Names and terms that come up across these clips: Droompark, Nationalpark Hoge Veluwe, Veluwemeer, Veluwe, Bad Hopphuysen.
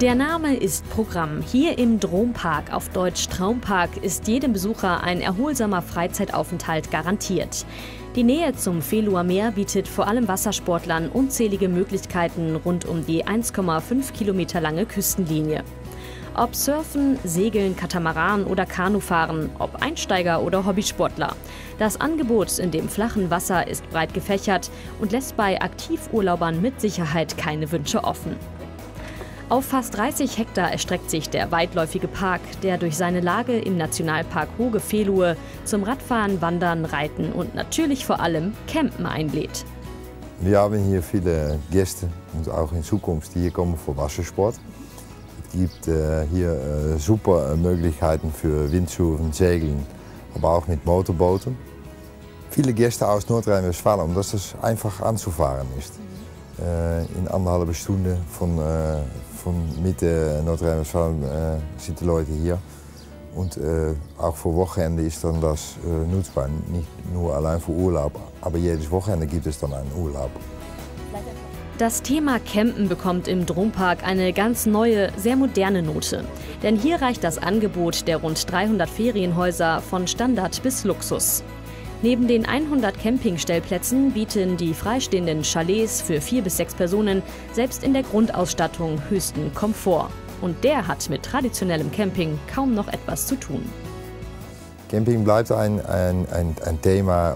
Der Name ist Programm. Hier im Droompark, auf Deutsch Traumpark, ist jedem Besucher ein erholsamer Freizeitaufenthalt garantiert. Die Nähe zum Veluwemeer bietet vor allem Wassersportlern unzählige Möglichkeiten rund um die 1,5 Kilometer lange Küstenlinie. Ob Surfen, Segeln, Katamaran oder Kanufahren, ob Einsteiger oder Hobbysportler. Das Angebot in dem flachen Wasser ist breit gefächert und lässt bei Aktivurlaubern mit Sicherheit keine Wünsche offen. Auf fast 30 Hektar erstreckt sich der weitläufige Park, der durch seine Lage im Nationalpark Hoge Veluwe zum Radfahren, Wandern, Reiten und natürlich vor allem Campen einlädt. Wir haben hier viele Gäste und auch in Zukunft, die hier kommen für Wassersport. Es gibt hier super Möglichkeiten für Windsurfen, Segeln, aber auch mit Motorbooten. Viele Gäste aus Nordrhein-Westfalen, omdat es einfach anzufahren ist. In anderthalb Stunde von Mitte Nordrhein-Westfalen zitten Leute hier. Und auch für Wochenende ist dann das nutzbar. Nicht nur allein für Urlaub, aber jedes Wochenende gibt es dann einen Urlaub. Das Thema Campen bekommt im Droompark eine ganz neue, sehr moderne Note. Denn hier reicht das Angebot der rund 300 Ferienhäuser von Standard bis Luxus. Neben den 100 Campingstellplätzen bieten die freistehenden Chalets für 4 bis 6 Personen selbst in der Grundausstattung höchsten Komfort. Und der hat mit traditionellem Camping kaum noch etwas zu tun. Camping bleibt ein Thema.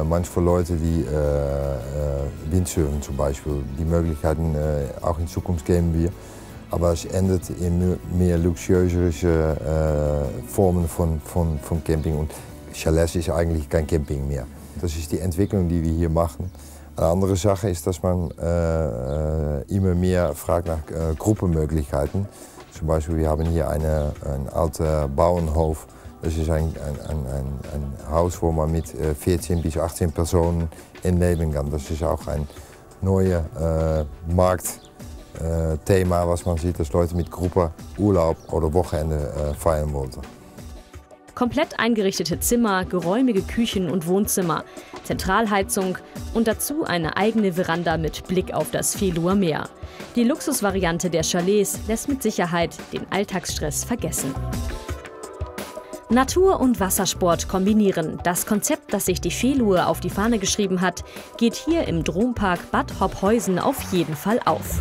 Manchmal für Leute, die Windsurfen zum Beispiel, die Möglichkeiten auch in Zukunft geben wir. Aber es endet in mehr luxuriöse Formen von Camping. Und Chalets ist eigentlich kein Camping mehr. Das ist die Entwicklung, die wir hier machen. Eine andere Sache ist, dass man immer mehr fragt nach Gruppenmöglichkeiten. Zum Beispiel, wir haben hier ein alter Bauernhof. Das ist ein Haus, wo man mit 14 bis 18 Personen leben kann. Das ist auch ein neues Marktthema, was man sieht, dass Leute mit Gruppen Urlaub oder Wochenende feiern wollten. Komplett eingerichtete Zimmer, geräumige Küchen und Wohnzimmer, Zentralheizung und dazu eine eigene Veranda mit Blick auf das Veluwemeer. Die Luxusvariante der Chalets lässt mit Sicherheit den Alltagsstress vergessen. Natur und Wassersport kombinieren. Das Konzept, das sich die Veluwe auf die Fahne geschrieben hat, geht hier im Droompark Bad Hopphuysen auf jeden Fall auf.